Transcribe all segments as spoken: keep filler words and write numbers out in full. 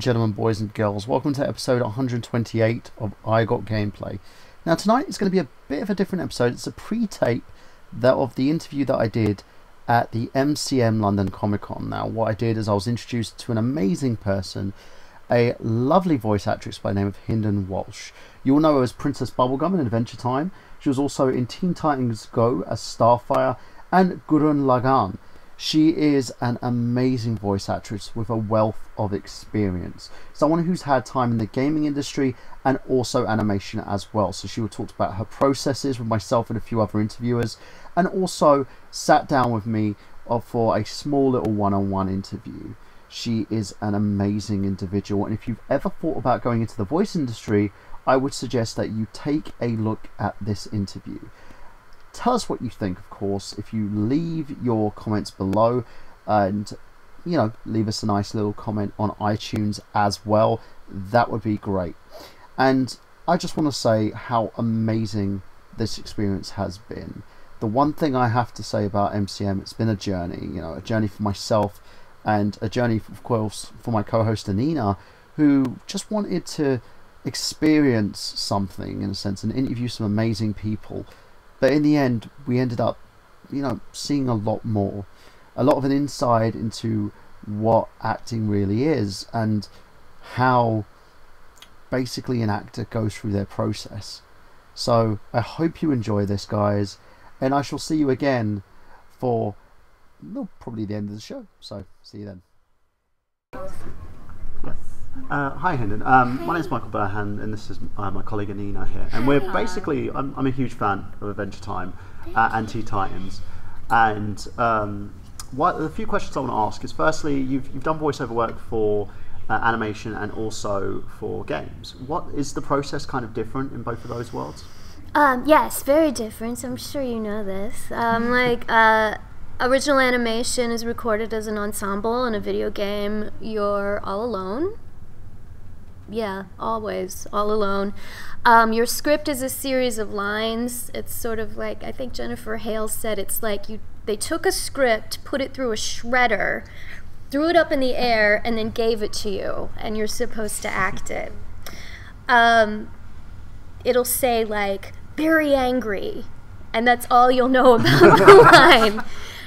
and gentlemen, boys and girls, welcome to episode one hundred twenty-eight of I Got Gameplay. Now tonight it's going to be a bit of a different episode. It's a pre-tape that of the interview that I did at the M C M London Comic Con. Now what I did is I was introduced to an amazing person, a lovely voice actress by the name of Hynden Walch. You all know her as Princess Bubblegum in Adventure Time. She was also in Teen Titans Go! As Starfire and Gurren Lagann. She is an amazing voice actress with a wealth of experience. Someone who's had time in the gaming industry and also animation as well. So she talked about her processes with myself and a few other interviewers, and also sat down with me for a small little one-on-one interview. She is an amazing individual, and if you've ever thought about going into the voice industry, I would suggest that you take a look at this interview. Tell us what you think, of course. If you leave your comments below, and you know, leave us a nice little comment on iTunes as well, that would be great. And I just want to say how amazing this experience has been. The one thing I have to say about M C M, it's been a journey, you know, a journey for myself and a journey, of course, for my co-host Annina, who just wanted to experience something in a sense and interview some amazing people. But in the end, we ended up, you know, seeing a lot more, a lot of an insight into what acting really is and how basically an actor goes through their process. So I hope you enjoy this, guys, and I shall see you again for, well, probably the end of the show. So see you then. Yes. Uh, hi Hynden, um, hi. My name is Michael Burhan, and this is uh, my colleague Annina here, and hi. We're basically, I'm, I'm a huge fan of Adventure Time uh, and Teen Titans, and um, what, a few questions I want to ask is, firstly, you've, you've done voiceover work for uh, animation and also for games. What is the process kind of different in both of those worlds? Um, yes, very different, so I'm sure you know this. Um, like, uh, original animation is recorded as an ensemble. In a video game, you're all alone. Yeah, always, all alone. Um, your script is a series of lines. It's sort of like, I think Jennifer Hale said, it's like you they took a script, put it through a shredder, threw it up in the air, and then gave it to you, and you're supposed to act it. Um, it'll say, like, very angry, and that's all you'll know about the line.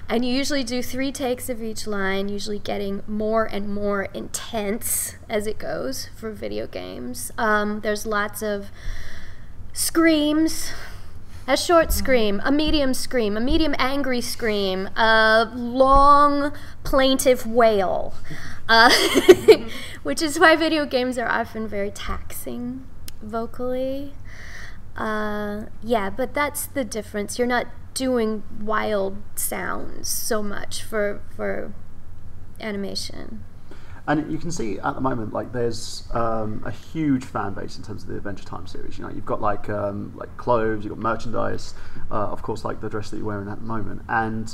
And you usually do three takes of each line, usually getting more and more intense as it goes for video games. Um, there's lots of screams, a short scream, a medium scream, a medium angry scream, a long plaintive wail, uh, which is why video games are often very taxing vocally. Uh, yeah, but that's the difference. You're not doing wild sounds so much for for animation. And you can see at the moment, like, there's um, a huge fan base in terms of the Adventure Time series. You know, you've got like um, like clothes, you've got merchandise, uh, of course, like the dress that you're wearing at the moment. And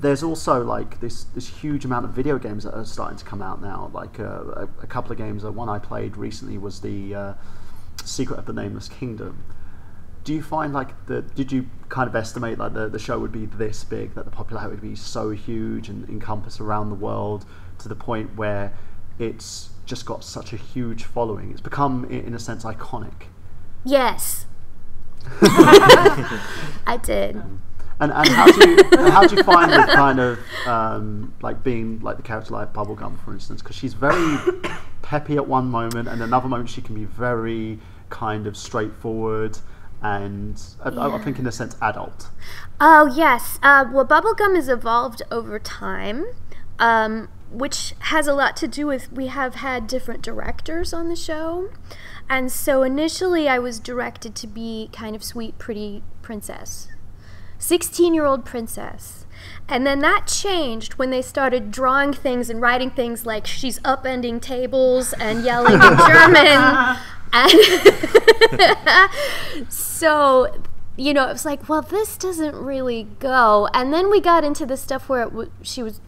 there's also like this this huge amount of video games that are starting to come out now. Like uh, a, a couple of games. The one I played recently was the uh, Secret of the Nameless Kingdom. Do you find like the did you kind of estimate like the, the show would be this big, that the popularity would be so huge and encompass around the world to the point where it's just got such a huge following? It's become, in a sense, iconic. Yes. I did. Um, and and how do you how do you find it kind of um, like being like the character like Bubblegum, for instance, because she's very peppy at one moment, and another moment she can be very kind of straightforward. And I, yeah. I think, in a sense, adult. Oh, yes. Uh, well, Bubblegum has evolved over time, um, which has a lot to do with, we have had different directors on the show. And so initially I was directed to be kind of sweet, pretty princess, sixteen-year-old princess. And then that changed when they started drawing things and writing things like she's upending tables and yelling in German. And so, you know, it was like, well, this doesn't really go. And then we got into the stuff where it w she was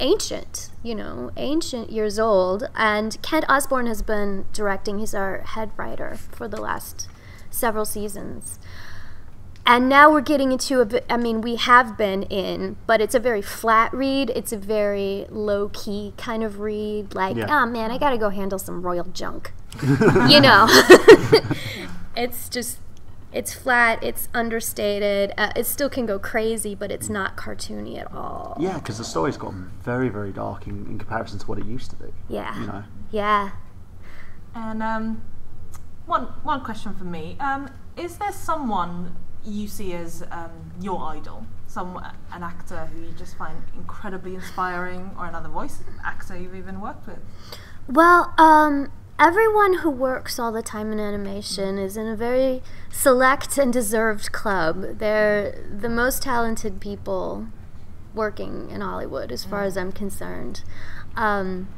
ancient, you know, ancient years old. And Kent Osborne has been directing. He's our head writer for the last several seasons. And now we're getting into a bit, I mean, we have been in, but it's a very flat read. It's a very low-key kind of read. Like, yeah. oh, man, I got to go handle some royal junk. You know? It's just, it's flat. It's understated. Uh, it still can go crazy, but it's not cartoony at all. Yeah, because the story's gotten very, very dark in, in comparison to what it used to be. Yeah. You know? Yeah. And um, one, one question for me. Um, is there someone you see as um, your idol, some an actor who you just find incredibly inspiring, or another voice actor you've even worked with? Well, um, everyone who works all the time in animation is in a very select and deserved club. They're the most talented people working in Hollywood, as far yeah. as I'm concerned. Um,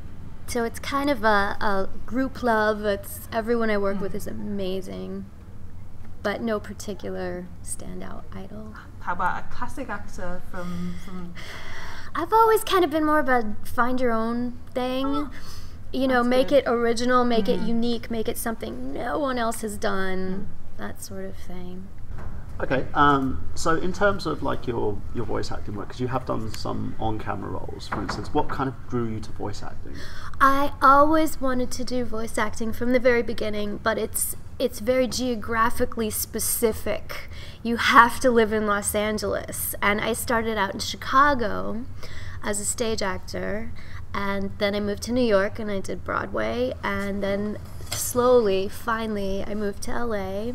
so it's kind of a, a group love. It's everyone I work mm. with is amazing. But no particular standout idol. How about a classic actor from, from... I've always kind of been more of a find your own thing. Oh, you know, make good. it original, make mm. it unique, make it something no one else has done, mm. that sort of thing. Okay, um, so in terms of like your, your voice acting work, because you have done some on-camera roles, for instance, what kind of drew you to voice acting? I always wanted to do voice acting from the very beginning, but it's it's very geographically specific. You have to live in Los Angeles. And I started out in Chicago as a stage actor, and then I moved to New York and I did Broadway, and then slowly, finally, I moved to L A.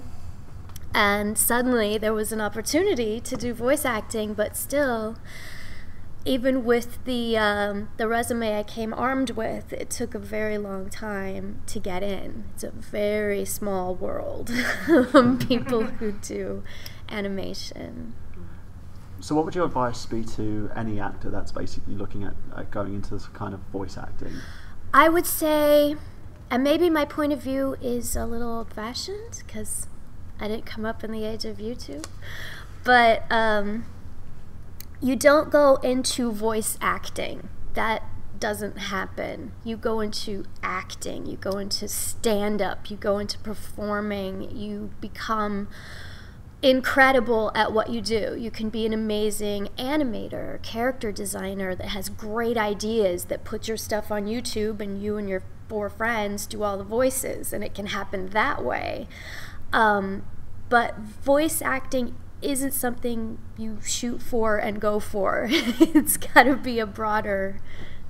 And suddenly there was an opportunity to do voice acting, but still, even with the, um, the resume I came armed with, it took a very long time to get in. It's a very small world of people who do animation. So what would your advice be to any actor that's basically looking at, at going into this kind of voice acting? I would say, and maybe my point of view is a little old-fashioned, because I didn't come up in the age of YouTube, but um, you don't go into voice acting. That doesn't happen. You go into acting. You go into stand-up. You go into performing. You become incredible at what you do. You can be an amazing animator, character designer that has great ideas that put your stuff on YouTube, and you and your four friends do all the voices, and it can happen that way. Um, but voice acting isn't something you shoot for and go for. It's got to be a broader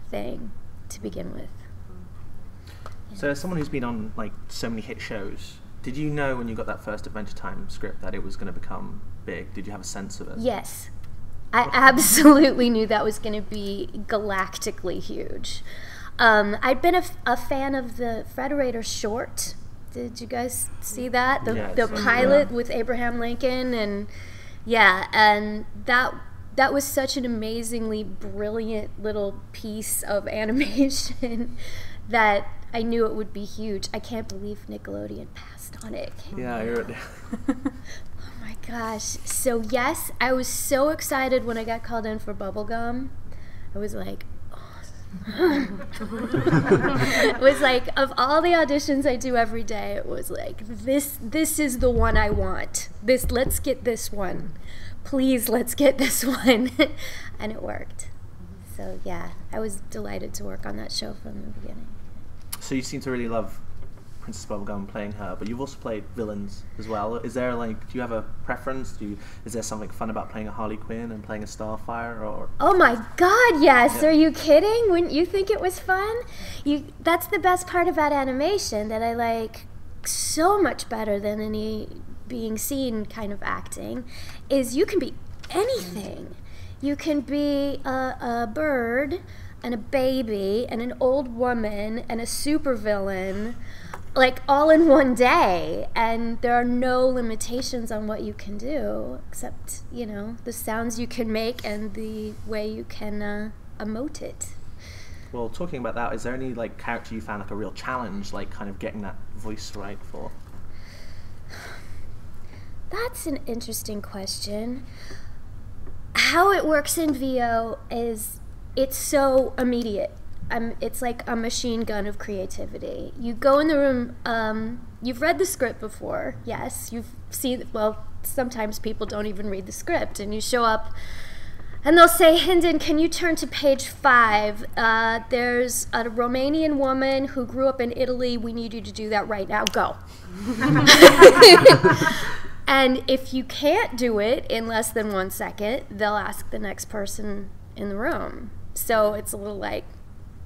thing to begin with. Yeah. So as someone who's been on like so many hit shows, did you know when you got that first Adventure Time script that it was going to become big? Did you have a sense of it? Yes. I absolutely knew that was going to be galactically huge. Um, I'd been a, a fan of the Frederator short. Did you guys see that? The, yeah, the pilot yeah. with Abraham Lincoln, and yeah, and that that was such an amazingly brilliant little piece of animation that I knew it would be huge. I can't believe Nickelodeon passed on it. Yeah, I heard. Oh my gosh. So yes, I was so excited when I got called in for Bubblegum. I was like, it was like, of all the auditions I do every day, it was like, this this is the one I want. This, let's get this one. Please, let's get this one. And it worked. So yeah, I was delighted to work on that show from the beginning. So you seem to really love Princess Bubblegum, playing her, but you've also played villains as well. Is there like, do you have a preference? Do you, is there something fun about playing a Harley Quinn and playing a Starfire? Or oh my God, yes! Yeah. Are you kidding? Wouldn't you think it was fun? You, that's the best part about animation that I like so much better than any being seen kind of acting, is you can be anything. You can be a, a bird, and a baby, and an old woman, and a supervillain. Like all in one day, and there are no limitations on what you can do, except, you know, the sounds you can make and the way you can uh, emote it. Well, talking about that, is there any like character you found like a real challenge, like kind of getting that voice right for? That's an interesting question. How it works in V O is it's so immediate. Um, it's like a machine gun of creativity. You go in the room, um, you've read the script before, yes, you've seen, well, sometimes people don't even read the script, and you show up and they'll say, Hynden, can you turn to page five? Uh, there's a Romanian woman who grew up in Italy. We need you to do that right now. Go. And if you can't do it in less than one second, they'll ask the next person in the room. So it's a little like,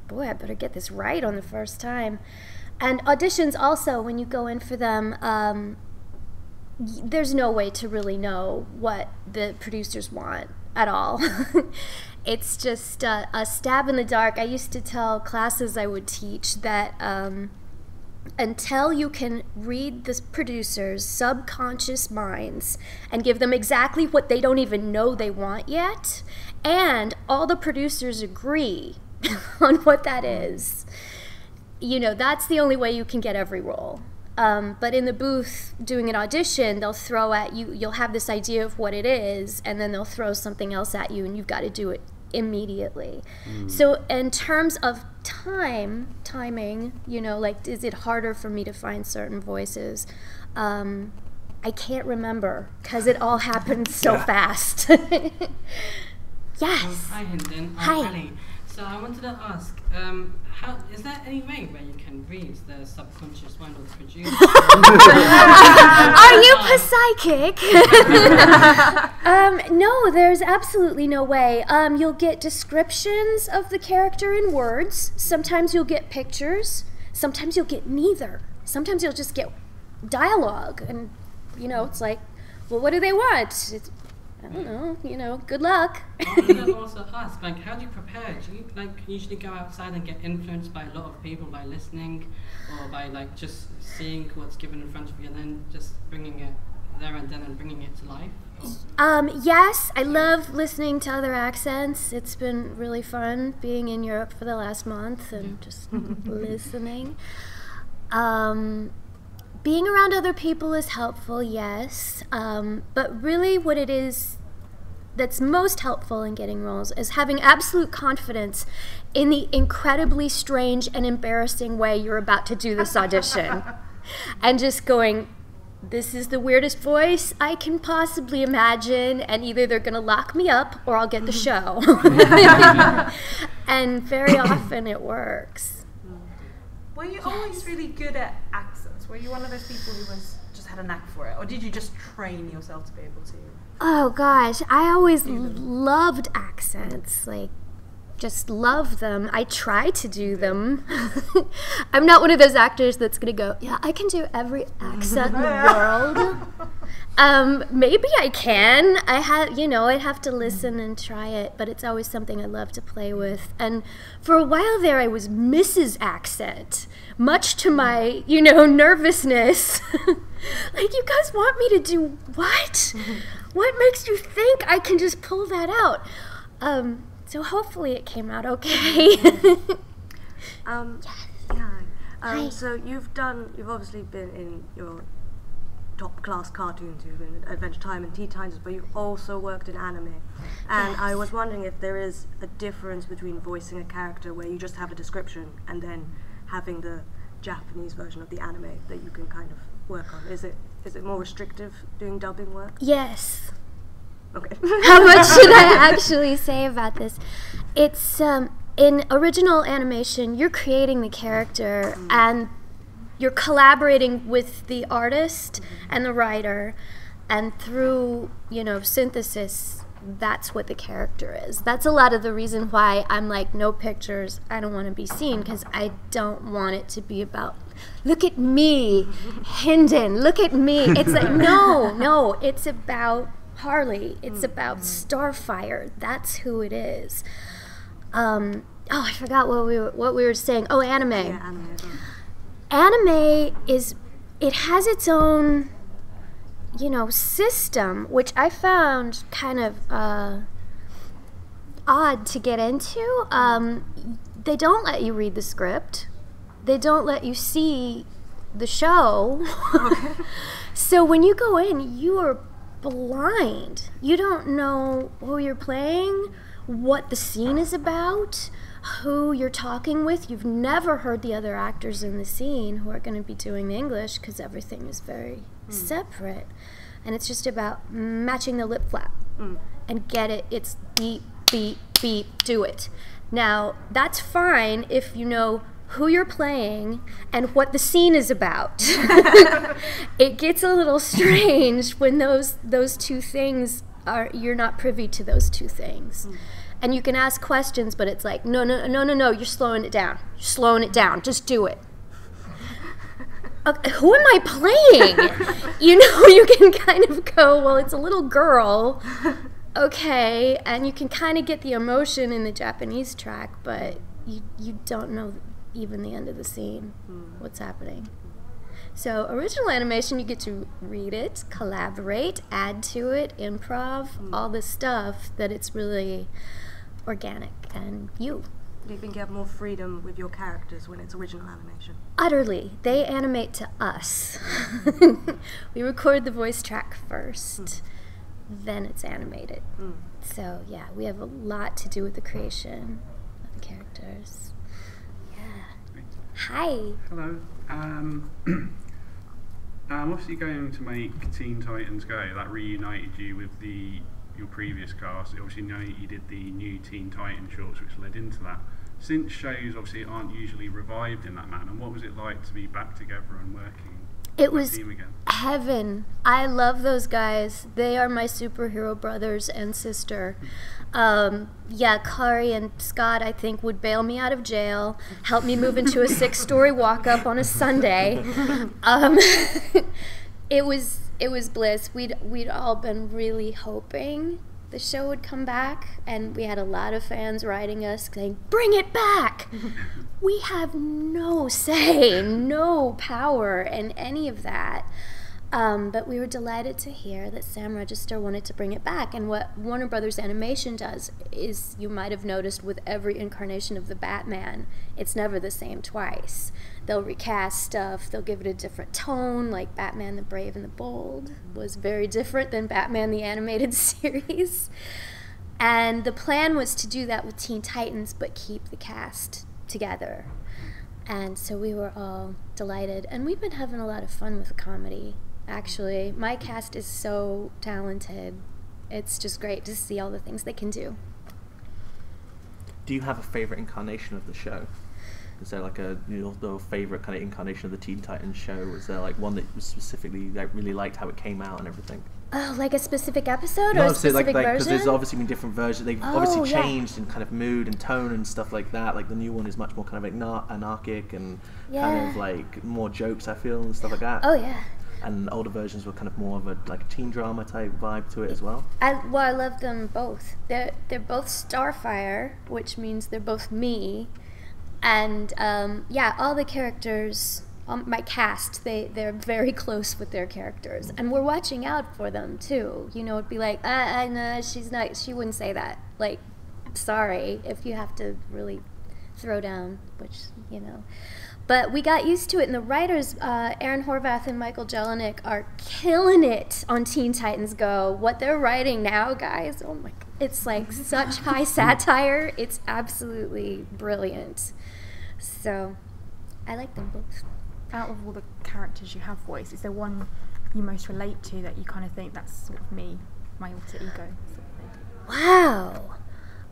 boy, I better get this right on the first time. And auditions also, when you go in for them, um, there's no way to really know what the producers want at all. It's just uh, a stab in the dark. I used to tell classes I would teach that um, until you can read the producer's subconscious minds and give them exactly what they don't even know they want yet, and all the producers agree on what that is, you know, that's the only way you can get every role. Um, but in the booth doing an audition, they'll throw at you, you'll have this idea of what it is, and then they'll throw something else at you, and you've got to do it immediately. Mm. So in terms of time, timing, you know, like, is it harder for me to find certain voices? Um, I can't remember, because it all happened so yeah. fast. Yes. Um, hi, Hynden. I'm hi. Ellie. So I wanted to ask, um, how, is there any way where you can read the subconscious mind of the producer? Are you psychic? um, no, there's absolutely no way. Um, you'll get descriptions of the character in words. Sometimes you'll get pictures. Sometimes you'll get neither. Sometimes you'll just get dialogue. And, you know, it's like, well, what do they want? It's, I don't know, you know, good luck. I want to also ask, like, how do you prepare? Do you, like, usually go outside and get influenced by a lot of people, by listening, or by, like, just seeing what's given in front of you and then just bringing it there and then and bringing it to life? Um, yes, I love listening to other accents. It's been really fun being in Europe for the last month and just listening. Um... Being around other people is helpful, yes, um, but really what it is that's most helpful in getting roles is having absolute confidence in the incredibly strange and embarrassing way you're about to do this audition. And just going, this is the weirdest voice I can possibly imagine, and either they're going to lock me up or I'll get the show. And very often it works. Were you yes. always really good at accents? Were you one of those people who was just had a knack for it, or did you just train yourself to be able to? Oh gosh, I always loved accents, like just love them. I try to do them. I'm not one of those actors that's gonna go, yeah, I can do every accent in the world. Um, maybe I can. I have, you know, I'd have to listen and try it, but it's always something I love to play with. And for a while there, I was Missus Accent, much to my, you know, nervousness. Like, you guys want me to do what? What makes you think I can just pull that out? Um, so hopefully it came out okay. um, yes. Yeah. Um, so you've done, you've obviously been in your top class cartoons, you've been in Adventure Time and Teen Titans, but you've also worked in anime. And yes. I was wondering if there is a difference between voicing a character where you just have a description and then having the Japanese version of the anime that you can kind of work on. Is it is it more restrictive doing dubbing work? Yes. Okay. How much should I actually say about this? It's um, in original animation, you're creating the character mm. and you're collaborating with the artist mm-hmm. and the writer, and through, you know, synthesis, that's what the character is. That's a lot of the reason why I'm like, no pictures, I don't want to be seen, because I don't want it to be about, look at me, Hynden, look at me. It's like, no, no, it's about Harley. It's mm-hmm. about Starfire. That's who it is. Um, oh, I forgot what we, were, what we were saying. Oh, anime. Yeah, anime. Anime is, it has its own, you know, system, which I found kind of uh, odd to get into. Um, they don't let you read the script. They don't let you see the show. Okay. So when you go in, you are blind. You don't know who you're playing, what the scene is about, who you're talking with. You've never heard the other actors in the scene who are going to be doing the English, because everything is very mm. separate. and it's just about matching the lip flap mm. and get it. It's beep, beep, beep, do it. Now, that's fine if you know who you're playing and what the scene is about. It gets a little strange when those those two things are, you're not privy to those two things. Mm. And you can ask questions, but it's like, no, no, no, no, no, you're slowing it down. You're slowing it down, just do it. Okay, who am I playing? You know, you can kind of go, well, it's a little girl, okay, and you can kind of get the emotion in the Japanese track, but you, you don't know even the end of the scene, what's happening. So original animation, you get to read it, collaborate, add to it, improv, mm. all this stuff that it's really organic and you. Do you think you have more freedom with your characters when it's original animation? Utterly. They animate to us. We record the voice track first, mm. then it's animated. Mm. So yeah, we have a lot to do with the creation of the characters. Yeah. Hi. Hello. Um, I'm obviously going to make Teen Titans Go! That reunited you with the your previous cast. Obviously, you know, you did the new Teen Titan shorts, which led into that. Since shows obviously aren't usually revived in that manner, what was it like to be back together and working? It was team again? Heaven. I love those guys. They are my superhero brothers and sister. Um, yeah, Kari and Scott, I think, would bail me out of jail, help me move into a six-story walk-up on a Sunday. Um, it was it was bliss. We'd we'd all been really hoping the show would come back, and we had a lot of fans writing us saying, "Bring it back!" We have no say, no power in any of that. Um, but we were delighted to hear that Sam Register wanted to bring it back. And what Warner Brothers Animation does is, you might have noticed with every incarnation of the Batman, it's never the same twice. They'll recast stuff, they'll give it a different tone, like Batman the Brave and the Bold was very different than Batman the Animated Series. And the plan was to do that with Teen Titans, but keep the cast together. And so we were all delighted. And we've been having a lot of fun with the comedy. Actually, my cast is so talented. It's just great to see all the things they can do. Do you have a favorite incarnation of the show? Is there like a your, your favorite kind of incarnation of the Teen Titans show? Was there like one that you specifically like really liked how it came out and everything? Oh, like a specific episode no, or a so specific like, like, version? Because there's obviously been different versions. They've oh, obviously changed yeah. in kind of mood and tone and stuff like that. Like the new one is much more kind of anar anarchic and yeah. kind of like more jokes, I feel, and stuff like that. Oh yeah. And older versions were kind of more of a like teen drama type vibe to it as well. I, well, I love them both. They're they're both Starfire, which means they're both me, and um, yeah, all the characters, um, my cast, they they're very close with their characters, and we're watching out for them too. You know, it'd be like, ah, I know she's not, she wouldn't say that. Like, sorry if you have to really throw down, which you know. But we got used to it, and the writers, uh, Aaron Horvath and Michael Jelinek, are killing it on Teen Titans Go! What they're writing now, guys, oh my, it's like such high satire. It's absolutely brilliant. So, I like them both. Out of all the characters you have voiced, is there one you most relate to that you kind of think that's sort of me, my alter ego? Sort of wow.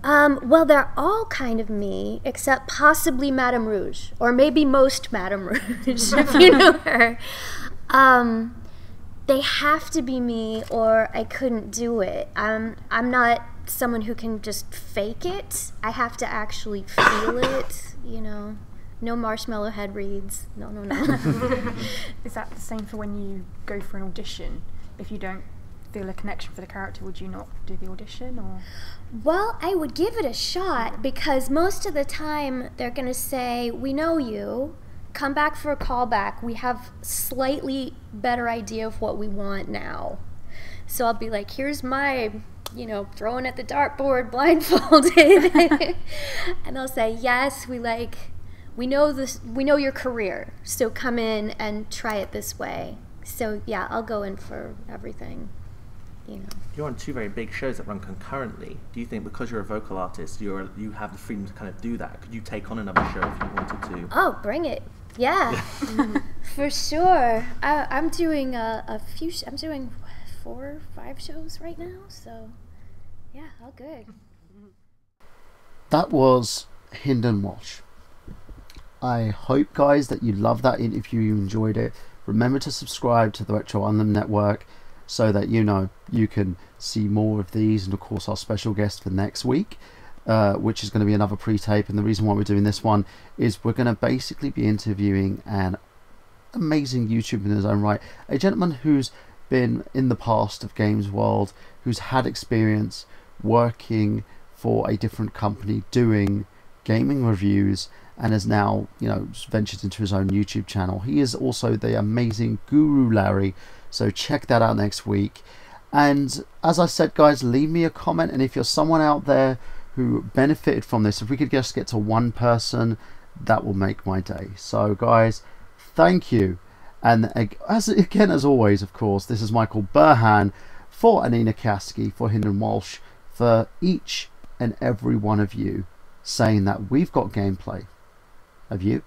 Um, well, they're all kind of me, except possibly Madame Rouge, or maybe most Madame Rouge, if you know her. Um, they have to be me, or I couldn't do it. Um, I'm not someone who can just fake it. I have to actually feel it, you know. No marshmallow head reads. No, no, no. Is that the same for when you go for an audition? If you don't feel a connection for the character, would you not do the audition? Or well, I would give it a shot, because most of the time they're gonna say, we know you, come back for a callback, we have slightly better idea of what we want now. So I'll be like, here's my, you know, throwing at the dartboard blindfolded. And I'll say, yes, we like we know this we know your career, so come in and try it this way. So yeah, I'll go in for everything. You know. You're on two very big shows that run concurrently. Do you think because you're a vocal artist, you're you have the freedom to kind of do that? Could you take on another show if you wanted to? Oh, bring it! Yeah, for sure. I, I'm doing a, a few. Sh I'm doing four, five shows right now, so yeah, all good. That was Hynden Walch. I hope, guys, that you loved that interview, you enjoyed it. Remember to subscribe to the Retro Unlim Network so that, you know, you can see more of these, and of course our special guest for next week, uh, which is going to be another pre-tape. And the reason why we're doing this one is we're going to basically be interviewing an amazing YouTuber in his own right, a gentleman who's been in the past of Games World, who's had experience working for a different company doing gaming reviews, and has now, you know, ventured into his own YouTube channel. He is also the amazing Guru Larry, so check that out next week. And as I said, guys, leave me a comment, and if you're someone out there who benefited from this, if we could just get to one person, that will make my day. So guys, thank you. And as again, as always, of course, this is Michael Burhan for Annina Kaski, for Hynden Walch, for each and every one of you, saying that we've got gameplay. Have you?